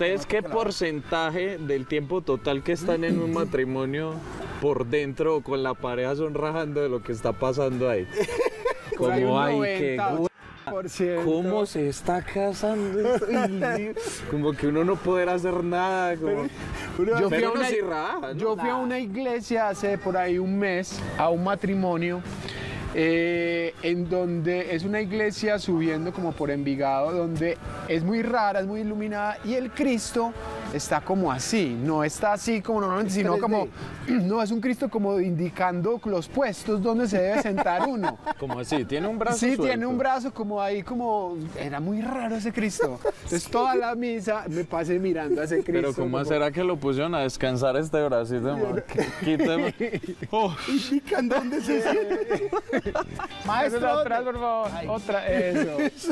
¿Ustedes qué porcentaje del tiempo total que están en un matrimonio por dentro o con la pareja son rajando de lo que está pasando ahí? Como hay que... ¿Cómo se está casando? Como que uno no podrá hacer nada. Como... Yo fui a una iglesia hace por ahí un mes a un matrimonio en donde es una iglesia subiendo como por Envigado, donde es muy rara, es muy iluminada y el Cristo está como así, no está así como normalmente, sino como, no, es un Cristo como indicando los puestos donde se debe sentar uno. Como así, tiene un brazo suelto. Sí, tiene un brazo como ahí, como, era muy raro ese Cristo. Entonces toda la misa me pasé mirando a ese Cristo. Pero ¿cómo será que lo pusieron a descansar este bracito? Quítame. Indicando dónde se siente. Maestro, otra, por favor. Ay. Otra, eso.